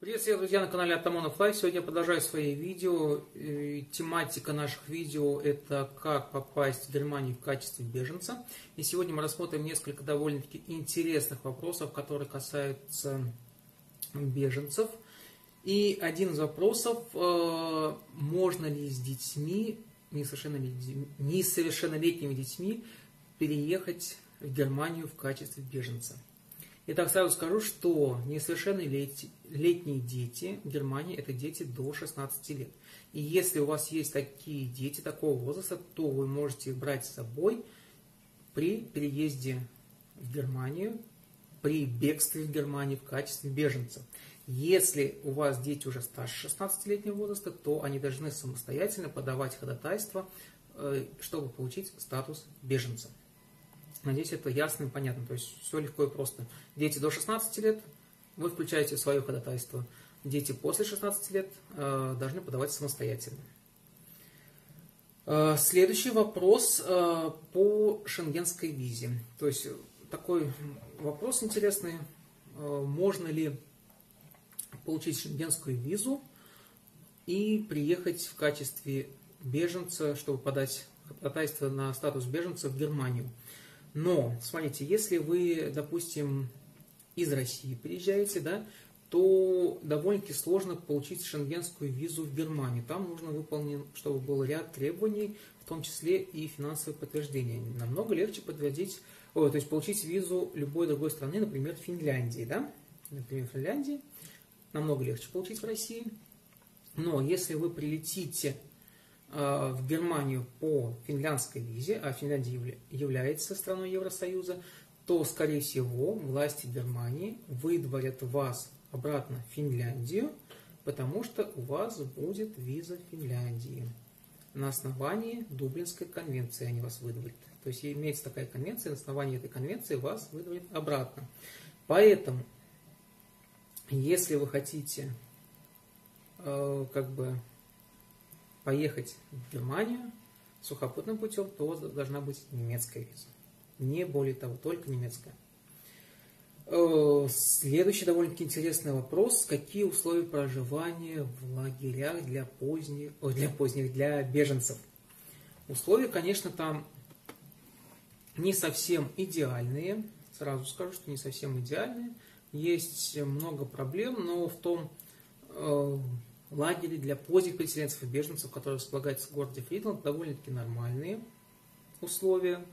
Приветствую, друзья, на канале Artamonoff Life. Сегодня я продолжаю свои видео. Тематика наших видео — это как попасть в Германию в качестве беженца. И сегодня мы рассмотрим несколько довольно-таки интересных вопросов, которые касаются беженцев. И один из вопросов: можно ли с детьми, несовершеннолетними детьми, переехать в Германию в качестве беженца? Итак, сразу скажу, что несовершеннолетние дети в Германии – это дети до 16 лет. И если у вас есть такие дети такого возраста, то вы можете их брать с собой при переезде в Германию, при бегстве в Германию в качестве беженца. Если у вас дети уже старше 16-летнего возраста, то они должны самостоятельно подавать ходатайство, чтобы получить статус беженца. Надеюсь, это ясно и понятно. То есть все легко и просто. Дети до 16 лет, вы включаете свое ходатайство. Дети после 16 лет должны подавать самостоятельно. Следующий вопрос по шенгенской визе. То есть такой вопрос интересный. Можно ли получить шенгенскую визу и приехать в качестве беженца, чтобы подать ходатайство на статус беженца в Германию? Но, смотрите, если вы, допустим, из России приезжаете, да, то довольно-таки сложно получить шенгенскую визу в Германию. Там нужно выполнить, чтобы был ряд требований, в том числе и финансовые подтверждения. Намного легче получить визу любой другой страны, например, Финляндии. Да? Например, Финляндии намного легче получить в России. Но если вы прилетите в Германию по финляндской визе, а Финляндия является страной Евросоюза, то, скорее всего, власти Германии выдворят вас обратно в Финляндию, потому что у вас будет виза Финляндии. На основании Дублинской конвенции они вас выдворят. То есть имеется такая конвенция, на основании этой конвенции вас выдворят обратно. Поэтому, если вы хотите поехать в Германию сухопутным путем, то должна быть немецкая виза. Не более того, только немецкая. Следующий довольно-таки интересный вопрос. Какие условия проживания в лагерях для беженцев? Условия, конечно, там не совсем идеальные. Сразу скажу, что не совсем идеальные. Есть много проблем, но в том лагеря для поздних переселенцев и беженцев, которые располагаются в городе Фридланд, довольно-таки нормальные условия.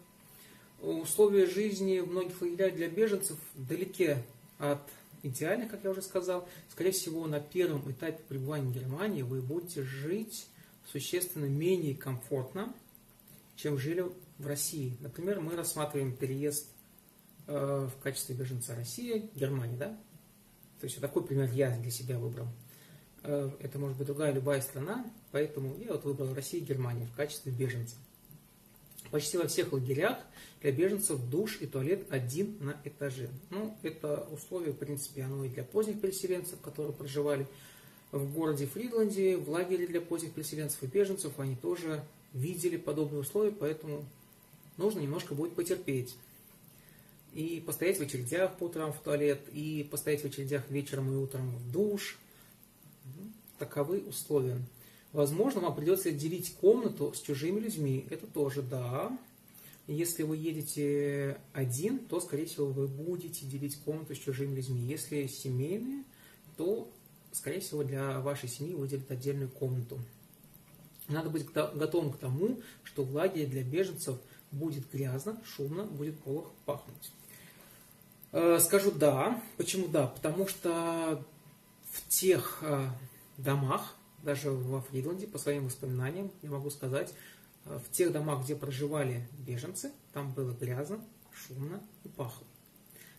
Условия жизни в многих лагерях для беженцев далеки от идеальных, как я уже сказал. Скорее всего, на первом этапе пребывания в Германии вы будете жить существенно менее комфортно, чем жили в России. Например, мы рассматриваем переезд в качестве беженца России, Германии, да? То есть такой пример я для себя выбрал. Это может быть другая любая страна, поэтому я выбрал Россию и Германию в качестве беженца. Почти во всех лагерях для беженцев душ и туалет один на этаже. Ну, это условие, в принципе, оно и для поздних переселенцев, которые проживали в городе Фридланде, в лагере для поздних переселенцев и беженцев, они тоже видели подобные условия, поэтому нужно немножко будет потерпеть. И постоять в очередях по утрам в туалет, и постоять в очередях вечером и утром в душ. Таковы условия. Возможно, вам придется делить комнату с чужими людьми. Это тоже да. Если вы едете один, то, скорее всего, вы будете делить комнату с чужими людьми. Если семейные, то, скорее всего, для вашей семьи выделят отдельную комнату. Надо быть готовым к тому, что в лагере для беженцев будет грязно, шумно, будет плохо пахнуть. Скажу да. Почему да? Потому что в тех домах, даже во Фридланде, по своим воспоминаниям, я могу сказать, в тех домах, где проживали беженцы, там было грязно, шумно и пахло.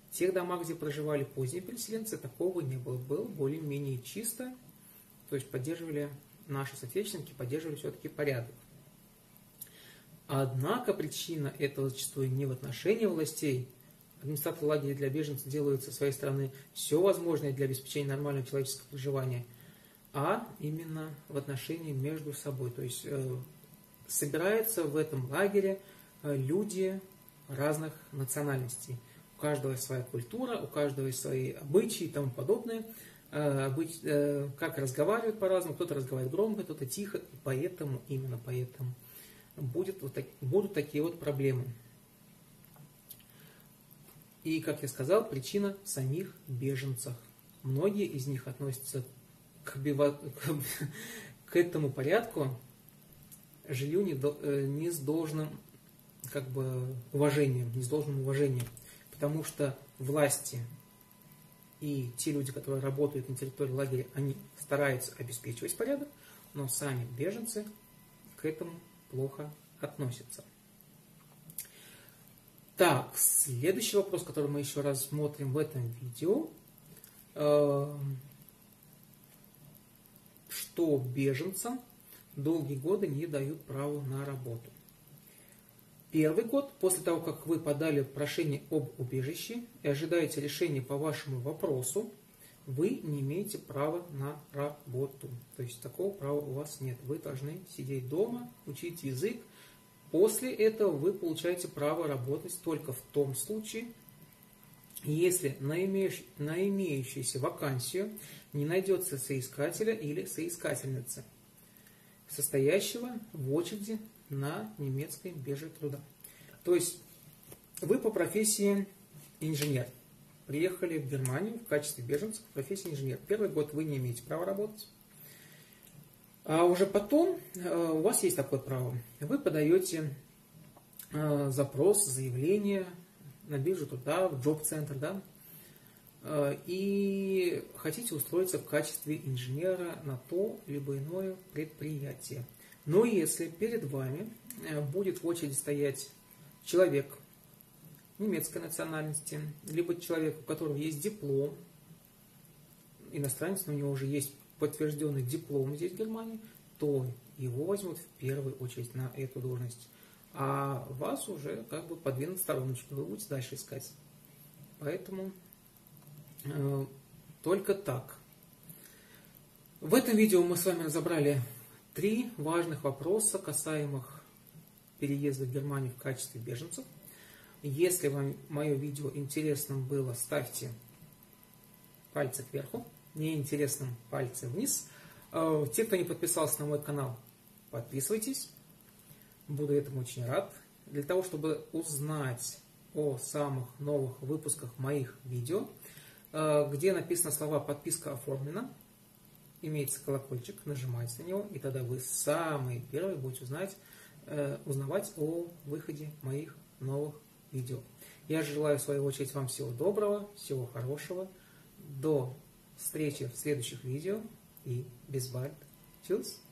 В тех домах, где проживали поздние переселенцы, такого не было. Было более-менее чисто, то есть поддерживали наши соотечественники, поддерживали все-таки порядок. Однако причина этого зачастую не в отношении властей администраторы лагерей для беженцев делают со своей стороны все возможное для обеспечения нормального человеческого проживания, а именно в отношении между собой. То есть собираются в этом лагере люди разных национальностей. У каждого своя культура, у каждого свои обычаи и тому подобное. Как разговаривают по-разному, кто-то разговаривает громко, кто-то тихо, и поэтому, именно поэтому будут такие вот проблемы. И, как я сказал, причина в самих беженцах. Многие из них относятся к этому порядку жилью не с должным уважением, потому что власти и те люди, которые работают на территории лагеря, они стараются обеспечивать порядок, но сами беженцы к этому плохо относятся. Так, следующий вопрос, который мы еще раз смотрим в этом видео. Что беженцам долгие годы не дают право на работу? Первый год, после того, как вы подали прошение об убежище и ожидаете решения по вашему вопросу, вы не имеете права на работу. То есть такого права у вас нет. Вы должны сидеть дома, учить язык. После этого вы получаете право работать только в том случае, если на имеющуюся вакансию не найдется соискателя или соискательницы, состоящего в очереди на немецкой бирже труда. То есть вы по профессии инженер. Приехали в Германию в качестве беженца по профессии инженер. Первый год вы не имеете права работать. А уже потом у вас есть такое право. Вы подаете запрос, заявление на биржу труда, в джоб-центр, да, и хотите устроиться в качестве инженера на то либо иное предприятие. Но если перед вами будет в очереди стоять человек немецкой национальности, либо человек, у которого есть диплом, иностранец, но у него уже есть подтвержденный диплом здесь в Германии, то его возьмут в первую очередь на эту должность. А вас уже подвинут в стороночку, вы будете дальше искать. Поэтому только так. В этом видео мы с вами разобрали 3 важных вопроса, касаемых переезда в Германию в качестве беженцев. Если вам мое видео интересным было, ставьте пальцы кверху. Неинтересным пальцы вниз. Те, кто не подписался на мой канал, подписывайтесь. Буду этому очень рад. Для того, чтобы узнать о самых новых выпусках моих видео, где написаны слова «Подписка оформлена», имеется колокольчик, нажимайте на него, и тогда вы самые первые будете узнавать о выходе моих новых видео. Я желаю, в свою очередь, вам всего доброго, всего хорошего. До встречи в следующих видео и bis bald. Tschüss!